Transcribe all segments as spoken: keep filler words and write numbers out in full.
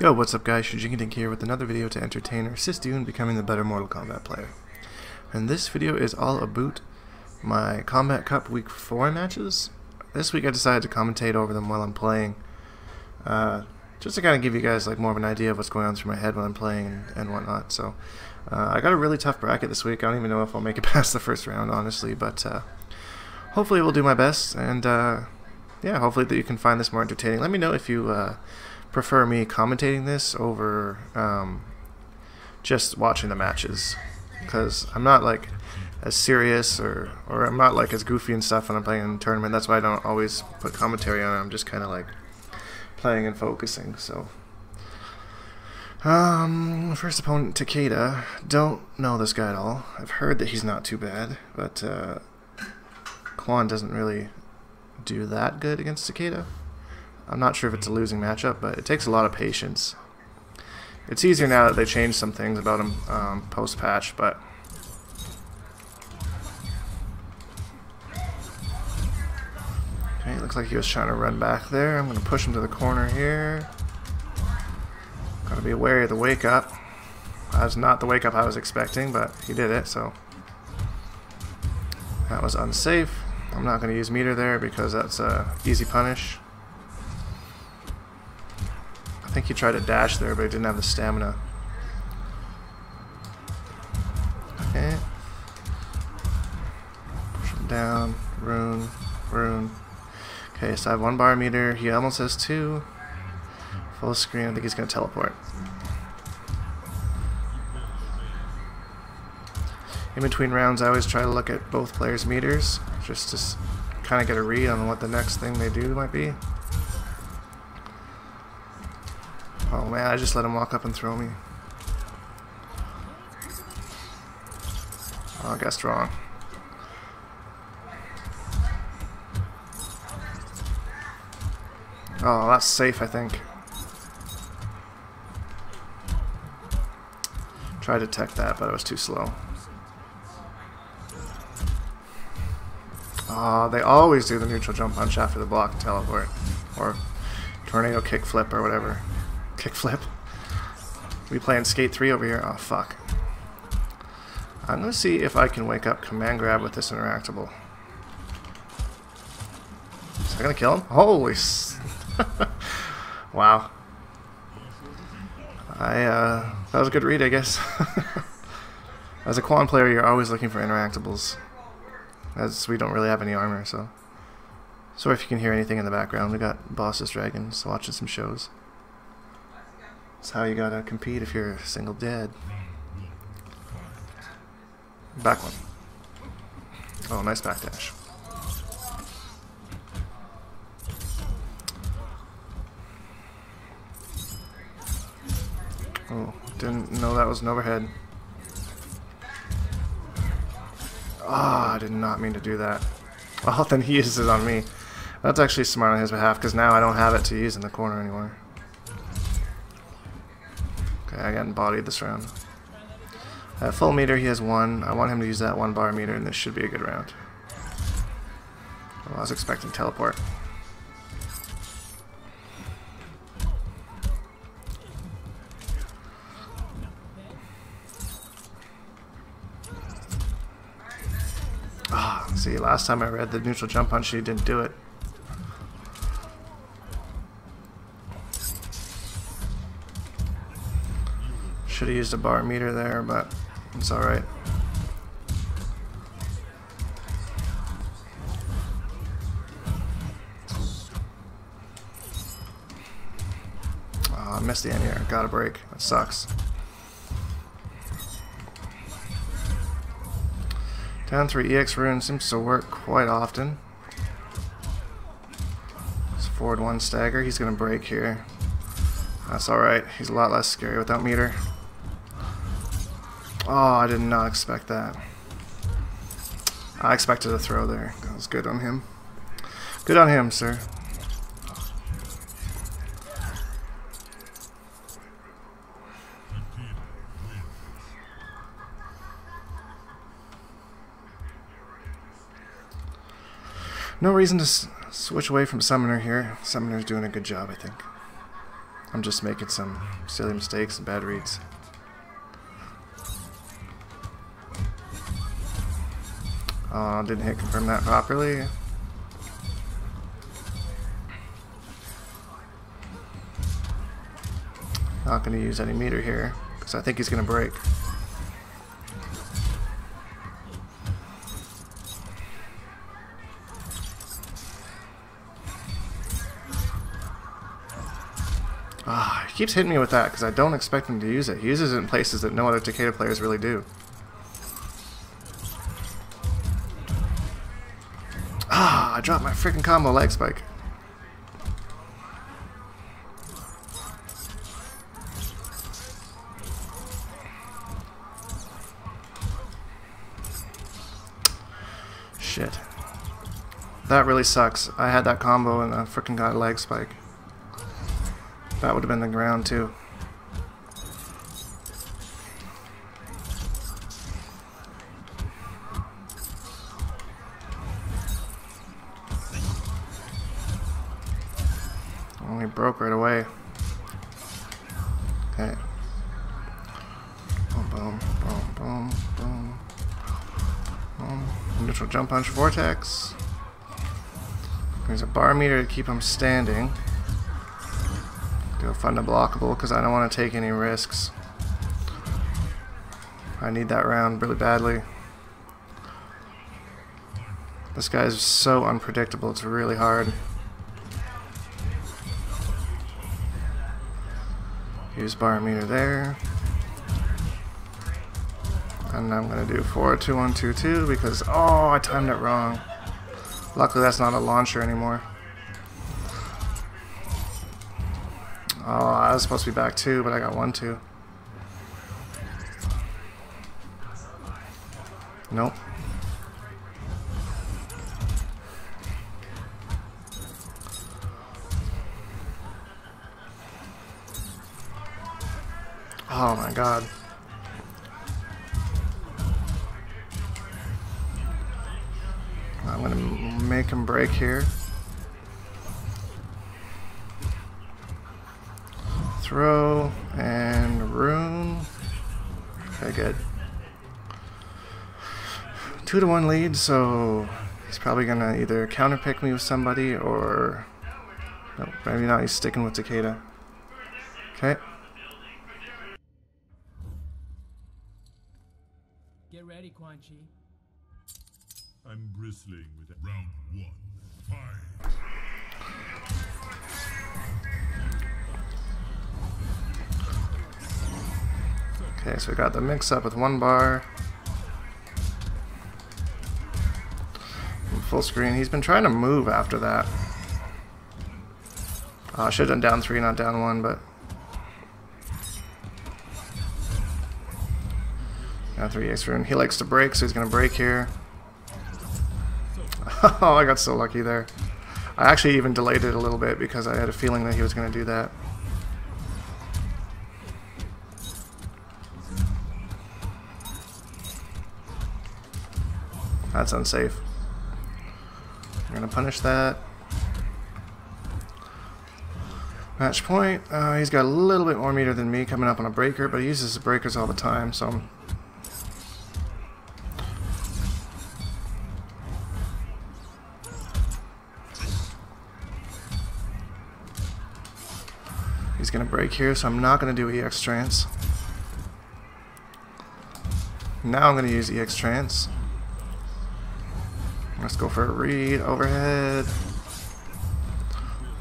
Yo, what's up guys, Shujinkydink here with another video to entertain or assist you in becoming the better Mortal Kombat player. And this video is all about my Combat Cup Week four matches. This week I decided to commentate over them while I'm playing, uh, just to kind of give you guys like more of an idea of what's going on through my head when I'm playing and, and whatnot. So uh, I got a really tough bracket this week. I don't even know if I'll make it past the first round, honestly, but uh, hopefully we'll do my best, and uh, yeah, hopefully that you can find this more entertaining. Let me know if you uh, prefer me commentating this over um, just watching the matches, because I'm not like as serious or or I'm not like as goofy and stuff when I'm playing in a tournament. That's why I don't always put commentary on it. I'm just kind of like playing and focusing. So um, first opponent, Takeda. Don't know this guy at all. I've heard that he's not too bad, but uh, Kwan doesn't really do that good against Takeda. I'm not sure if it's a losing matchup, but it takes a lot of patience. It's easier now that they changed some things about him um, post-patch, but okay, looks like he was trying to run back there. I'm going to push him to the corner here. Got to be wary of the wake-up. That was not the wake-up I was expecting, but he did it, so that was unsafe. I'm not going to use meter there because that's an easy punish. I think he tried to dash there, but he didn't have the stamina. Okay. Push him down. Rune. Rune. Okay, so I have one bar meter. He almost has two. Full screen. I think he's going to teleport. In between rounds, I always try to look at both players' meters, just to kind of get a read on what the next thing they do might be. Oh man, I just let him walk up and throw me. Oh, I guessed wrong. Oh, that's safe, I think. Tried to tech that, but it was too slow. Oh, they always do the neutral jump punch after the block teleport. Or tornado kick flip or whatever. Kickflip. We playing Skate three over here. Oh fuck. I'm gonna see if I can wake up command grab with this interactable. Is that gonna kill him? Holy s wow. I uh that was a good read, I guess. As a Quan player, you're always looking for interactables, as we don't really have any armor, so. So if you can hear anything in the background, we got Boss's Dragons watching some shows. That's how you gotta compete if you're single dead. Back one. Oh, nice backdash. Oh, didn't know that was an overhead. Ah, oh, I did not mean to do that. Well, then he uses it on me. That's actually smart on his behalf, because now I don't have it to use in the corner anymore. I got embodied this round. I have full meter, he has one. I want him to use that one bar meter, and this should be a good round. Oh, I was expecting teleport. Ah, oh, see, last time I read the neutral jump punch, he didn't do it. Should have used a bar meter there, but it's alright. Oh, I missed the end here. Got a break. That sucks. Down three E X rune seems to work quite often. It's forward one stagger. He's going to break here. That's alright. He's a lot less scary without meter. Oh, I did not expect that. I expected a throw there. That was good on him. Good on him, sir. No reason to s switch away from Summoner here. Summoner's doing a good job, I think. I'm just making some silly mistakes and bad reads. Uh, didn't hit confirm that properly. Not going to use any meter here because I think he's going to break. Ah, he keeps hitting me with that because I don't expect him to use it. He uses it in places that no other Takeda players really do. Ah, I dropped my freaking combo leg spike. Shit. That really sucks. I had that combo and I freaking got a leg spike. That would have been the ground too. Oh, he broke right away. Okay. Boom, boom, boom, boom, boom. boom. Neutral jump punch vortex. There's a bar meter to keep him standing. Go fund a blockable because I don't want to take any risks. I need that round really badly. This guy is so unpredictable, it's really hard. Use bar meter there. And I'm going to do four two one two two because, oh, I timed it wrong. Luckily, that's not a launcher anymore. Oh, I was supposed to be back two, but I got one two. Nope. Oh my god. I'm gonna make him break here. Throw and rune. Okay, good. Two to one lead, so he's probably gonna either counterpick me with somebody or nope, maybe not. He's sticking with Takeda. Okay. Get ready, Quan Chi. I'm bristling with it. Round one. Fight. Okay, so we got the mix-up with one bar. Full screen. He's been trying to move after that. I uh, should have done down three, not down one, but... Down three ace room. He likes to break, so he's going to break here. Oh, I got so lucky there. I actually even delayed it a little bit because I had a feeling that he was going to do that. That's unsafe. We're gonna punish that. Match point. Uh, he's got a little bit more meter than me coming up on a breaker, but he uses the breakers all the time, so. He's gonna break here, so I'm not gonna do E X Trance. Now I'm gonna use E X Trance. Let's go for a read, overhead,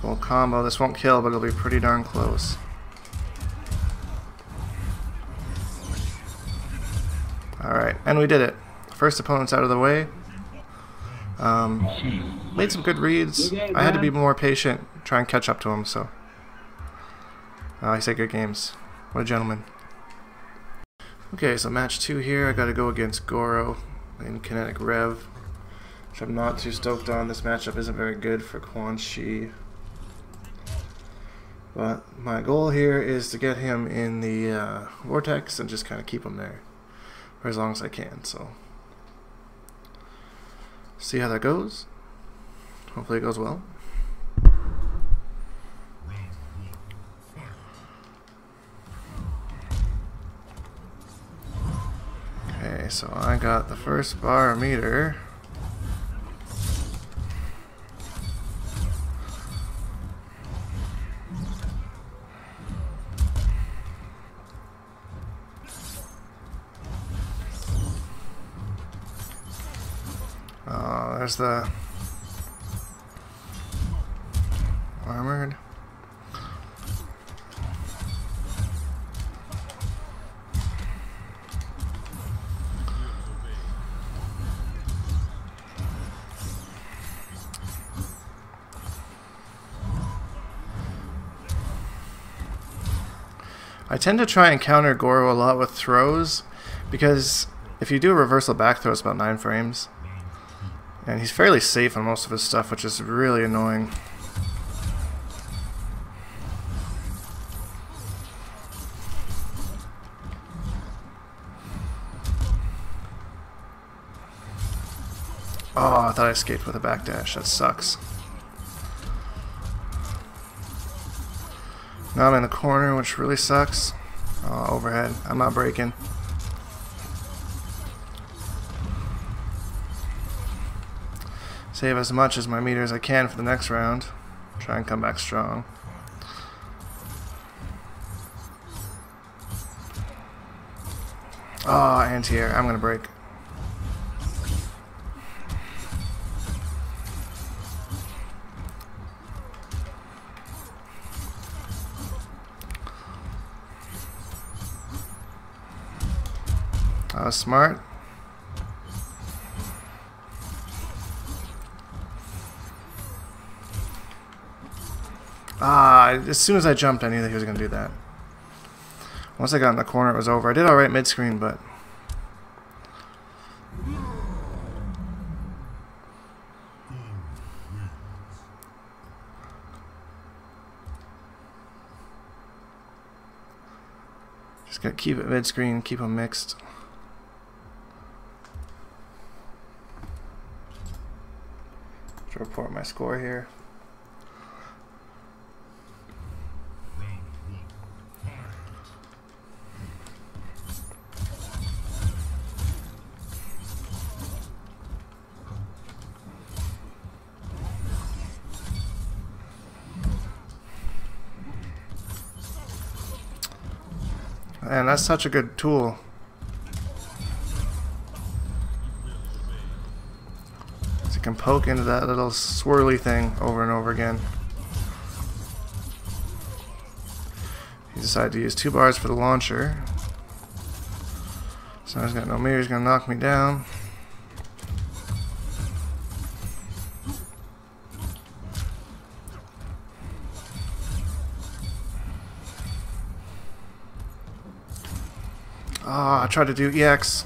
full combo. This won't kill, but it'll be pretty darn close. Alright, and we did it. First opponent's out of the way. Um, made some good reads. I had to be more patient, try and catch up to him, so. Uh, he said good games. What a gentleman. Okay, so match two here. I gotta go against Goro in Kinetic Rev. I'm not too stoked on. This matchup isn't very good for Quan Chi. But my goal here is to get him in the uh, vortex and just kind of keep him there for as long as I can. So, see how that goes. Hopefully it goes well. Okay, so I got the first bar meter. Oh, there's the armored. I tend to try and counter Goro a lot with throws, because if you do a reversal back throw, it's about nine frames. And he's fairly safe on most of his stuff, which is really annoying. Oh, I thought I escaped with a backdash. That sucks. Now I'm in the corner, which really sucks. Oh, overhead. I'm not breaking. Save as much as my meter as I can for the next round. Try and come back strong. Oh, anti-air. I'm going to break. That was smart. Ah, as soon as I jumped, I knew that he was going to do that. Once I got in the corner, it was over. I did alright mid-screen, but... just got to keep it mid-screen, keep them mixed. To report my score here. And that's such a good tool. So you can poke into that little swirly thing over and over again. He decided to use two bars for the launcher. So he's got no mirror, he's gonna knock me down. Ah, oh, I tried to do E X.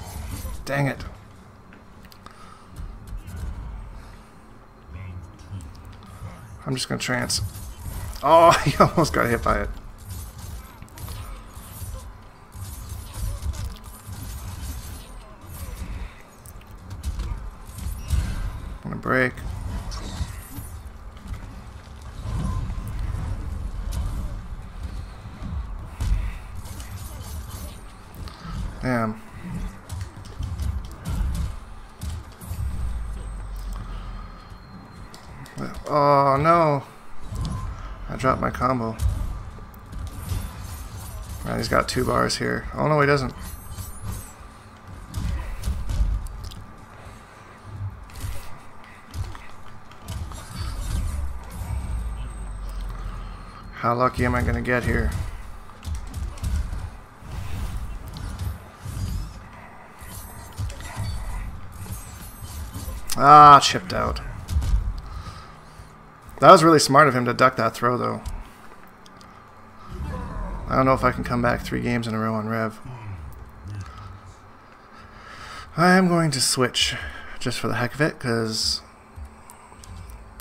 Dang it. I'm just going to trance. Oh, he almost got hit by it. I'm going to break. Damn. Oh no! I dropped my combo. Right, he's got two bars here. Oh no, he doesn't. How lucky am I gonna get here? Ah, chipped out. That was really smart of him to duck that throw, though. I don't know if I can come back three games in a row on Rev. I am going to switch just for the heck of it, because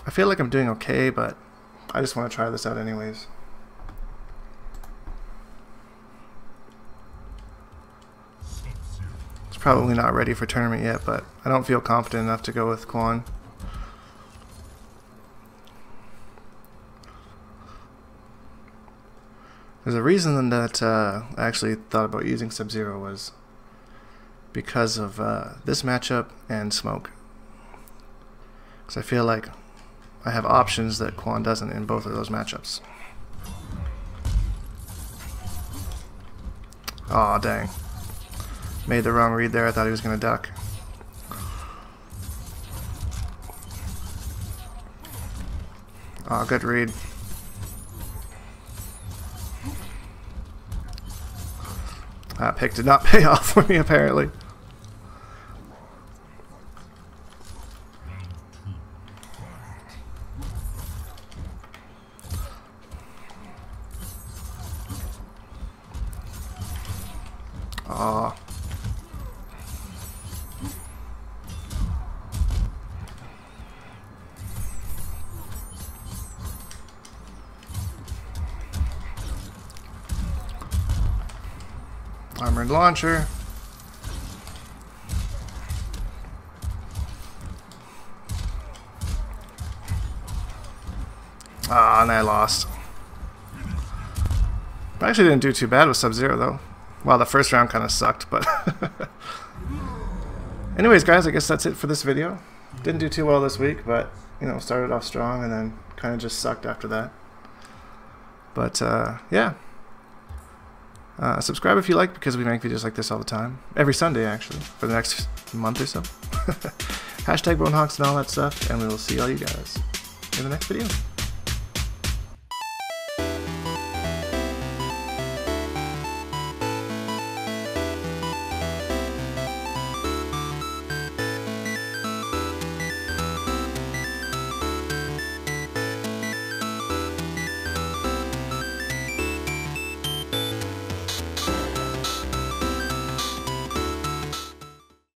I feel like I'm doing okay, but I just want to try this out anyways. Probably not ready for tournament yet, but I don't feel confident enough to go with Kwan. There's a reason that uh, I actually thought about using Sub-Zero was because of uh, this matchup and Smoke. Because I feel like I have options that Kwan doesn't in both of those matchups. Aw, oh, dang. Made the wrong read there. I thought he was going to duck. Aw, oh, good read. That pick did not pay off for me, apparently. Aw. Armored launcher. Ah, and I lost. I actually didn't do too bad with Sub-Zero, though. Well, the first round kind of sucked, but... Anyways, guys, I guess that's it for this video. Didn't do too well this week, but, you know, started off strong and then kind of just sucked after that. But, uh, yeah. Uh, subscribe if you like, because we make videos like this all the time. Every Sunday, actually, for the next month or so. Hashtag Bonehawks and all that stuff, and we will see all you guys in the next video.